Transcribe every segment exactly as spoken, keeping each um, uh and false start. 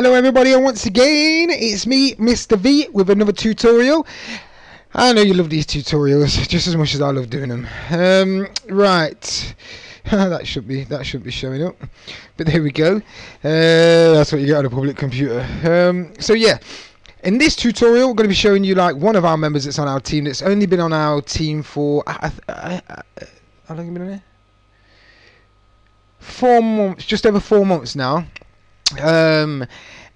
Hello everybody, and once again it's me, Mister V, with another tutorial. I know you love these tutorials just as much as I love doing them. Um, right, that should be that should be showing up, but there we go. Uh, that's what you get on a public computer. Um, so yeah, in this tutorial we're going to be showing you like one of our members that's on our team that's only been on our team for I, I, I, I, how long have you been on here? Four months, just over four months now. Um,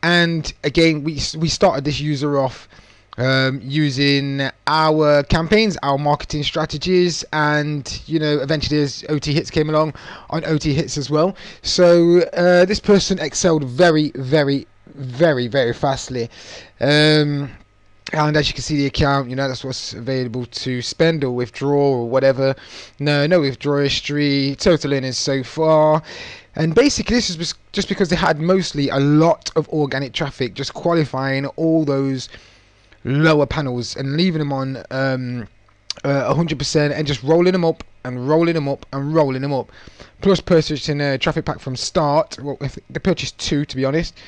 and again, we we started this user off um, using our campaigns, our marketing strategies, and you know, eventually as O T Hits came along, on O T Hits as well. So uh, this person excelled very, very, very, very fastly. Um, and as you can see, the account, you know, that's what's available to spend or withdraw or whatever. No, no withdrawal history, total earnings so far. And basically this is just because they had mostly a lot of organic traffic, just qualifying all those lower panels and leaving them on um, uh, one hundred percent and just rolling them up and rolling them up and rolling them up. Plus purchasing a traffic pack from start, well, if they purchased two to be honest.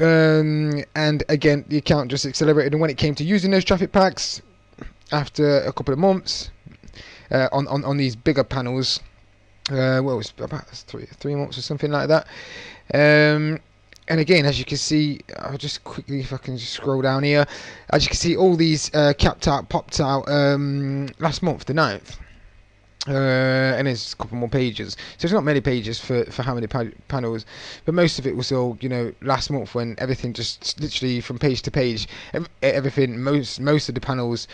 Um, and again, the account just accelerated, and when it came to using those traffic packs after a couple of months uh, on, on, on these bigger panels, Uh, well, it's about three, three months or something like that. Um, and again, as you can see, I'll just quickly, if I can just scroll down here. As you can see, all these uh, capped out, popped out um, last month, the ninth. Uh, and there's a couple more pages. So there's not many pages for, for how many pa panels. But most of it was all, you know, last month, when everything just literally from page to page, everything, most, most of the panels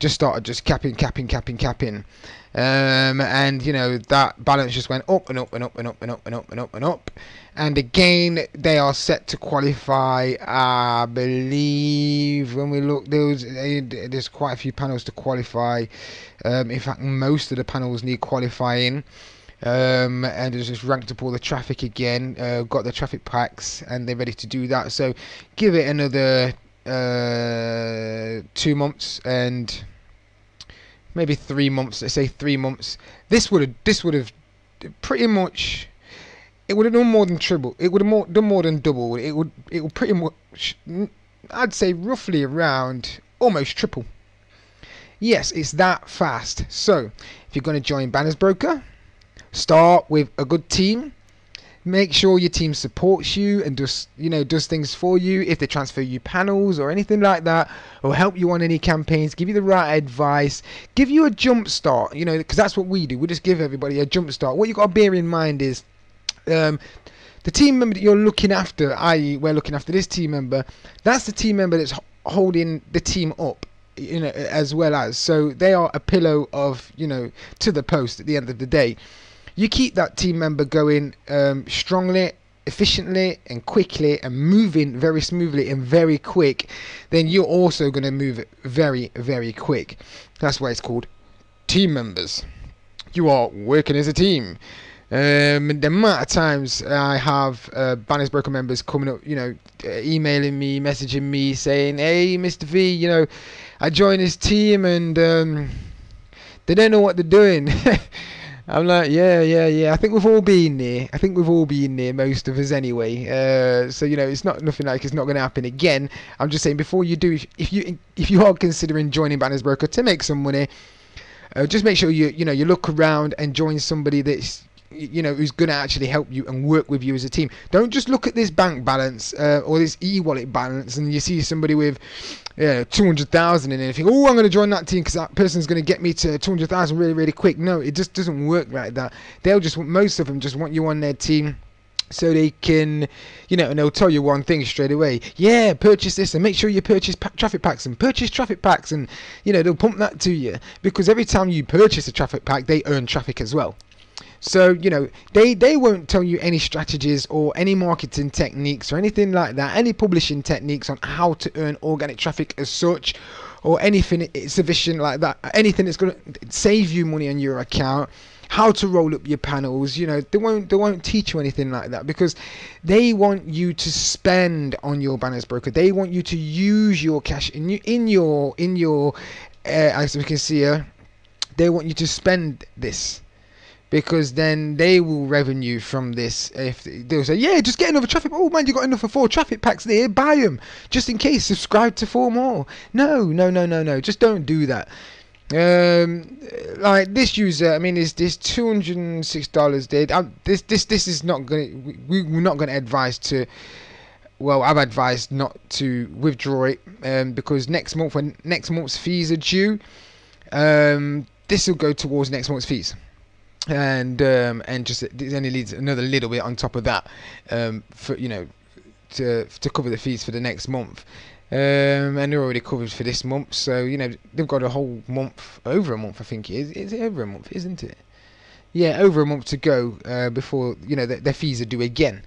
just started just capping, capping, capping, capping. Um, and you know, that balance just went up and up and up and up and up and up and up and up. And again, they are set to qualify. I believe when we look, there was, there's quite a few panels to qualify. Um, in fact, most of the panels need qualifying. Um, and it's just ranked up all the traffic again. Uh, got the traffic packs, and they're ready to do that. So give it another uh, two months and. Maybe three months. Let's say three months. This would have. This would have. Pretty much. It would have done more than triple. It would have more, done more than double. It would. It would pretty much. I'd say roughly around almost triple. Yes, it's that fast. So, if you're going to join Banners Broker, start with a good team. Make sure your team supports you and does, you know, does things for you. If they transfer you panels or anything like that, or help you on any campaigns, give you the right advice, give you a jump start, you know, because that's what we do. We just give everybody a jump start. What you got to bear in mind is um, the team member that you're looking after, that is we're looking after this team member, that's the team member that's holding the team up, you know, as well as. So they are a pillow of, you know, to the post at the end of the day. You keep that team member going um, strongly, efficiently and quickly, and moving very smoothly and very quick, then you're also going to move very, very quick. That's why it's called team members. You are working as a team. Um, the amount of times I have uh, Banners Broker members coming up, you know, emailing me, messaging me saying, hey, Mister V, you know, I joined this team and um, they don't know what they're doing. I'm like, yeah, yeah, yeah. I think we've all been there. I think we've all been there, most of us anyway. Uh, so, you know, it's not nothing like it's not going to happen again. I'm just saying, before you do, if you if you are considering joining Banners Broker to make some money, uh, just make sure you you know you look around and join somebody that's, you know, who's going to actually help you and work with you as a team. Don't just look at this bank balance uh, or this e-wallet balance, and you see somebody with, you know, two hundred thousand in it, and think, oh, I'm going to join that team because that person's going to get me to two hundred thousand really, really quick. No, it just doesn't work like that. They'll just, most of them just want you on their team so they can, you know, and they'll tell you one thing straight away. Yeah, purchase this and make sure you purchase pa traffic packs and purchase traffic packs, and, you know, they'll pump that to you, because every time you purchase a traffic pack, they earn traffic as well. So, you know, they, they won't tell you any strategies or any marketing techniques or anything like that, any publishing techniques on how to earn organic traffic as such, or anything sufficient like that, anything that's going to save you money on your account, how to roll up your panels. You know, they won't, they won't teach you anything like that, because they want you to spend on your Banners Broker. They want you to use your cash in, in your, in your uh, as we can see here, they want you to spend this. because then they will revenue from this. If they'll say, yeah, just get another traffic, oh man, you got enough for four traffic packs there, buy them, just in case, subscribe to four more. No, no, no, no, no, just don't do that. Um, like this user, I mean, is this two hundred six dollars there? I, this, this, this is not going to, we, we're not going to advise to, well, I've advised not to withdraw it, um, because next month, when next month's fees are due, um, this will go towards next month's fees. And um, and just it only leads another little bit on top of that, um, for you know, to to cover the fees for the next month, um, and they're already covered for this month. So you know they've got a whole month, over a month, I think it is. Is it over a month? Isn't it? Yeah, over a month to go uh, before you know th their fees are due again.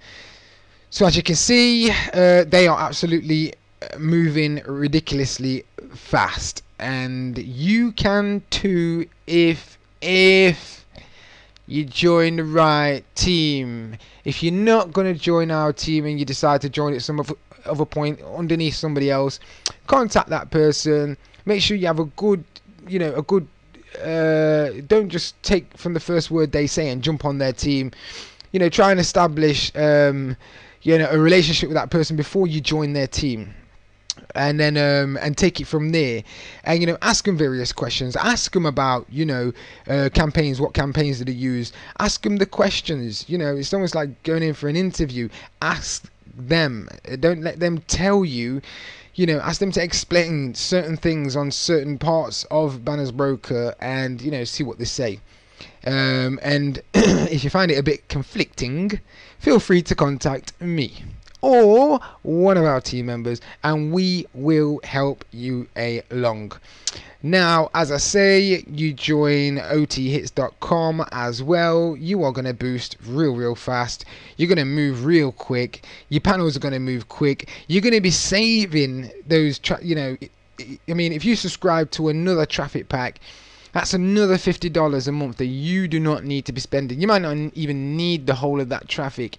So as you can see, uh, they are absolutely moving ridiculously fast, and you can too if if. you join the right team. If you're not going to join our team and you decide to join at some other point underneath somebody else, contact that person. Make sure you have a good, you know, a good, uh, don't just take from the first word they say and jump on their team. You know, try and establish, um, you know, a relationship with that person before you join their team. And then um, and take it from there, and you know ask them various questions. Ask them about you know uh, campaigns, what campaigns did they use. Ask them the questions. You know it's almost like going in for an interview. Ask them. Don't let them tell you. You know ask them to explain certain things on certain parts of Banners Broker, and you know see what they say. Um, and if you find it a bit conflicting, feel free to contact me or one of our team members, and we will help you along. Now, as I say, you join o t hits dot com as well. You are going to boost real, real fast. You're going to move real quick. Your panels are going to move quick. You're going to be saving those, tra you know, I mean, if you subscribe to another traffic pack, that's another fifty dollars a month that you do not need to be spending. You might not even need the whole of that traffic.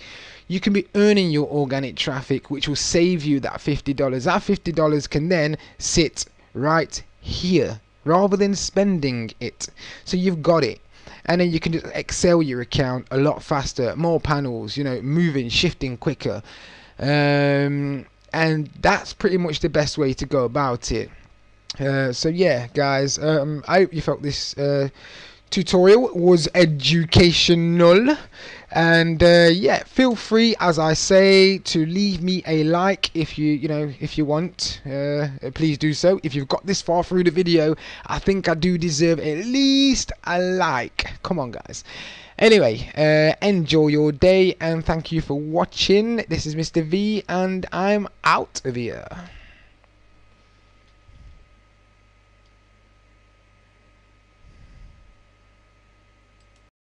You can be earning your organic traffic, which will save you that fifty dollars. That fifty dollars can then sit right here rather than spending it. So you've got it. And then you can just excel your account a lot faster, more panels, you know, moving, shifting quicker. Um, and that's pretty much the best way to go about it. Uh, so yeah, guys, um, I hope you felt this uh, tutorial was educational, and uh, yeah, feel free, as I say, to leave me a like if you you know if you want. Uh, please do so. If you've got this far through the video, I think I do deserve at least a like. Come on, guys. Anyway, uh, enjoy your day, and thank you for watching. This is Mister V, and I'm out of here.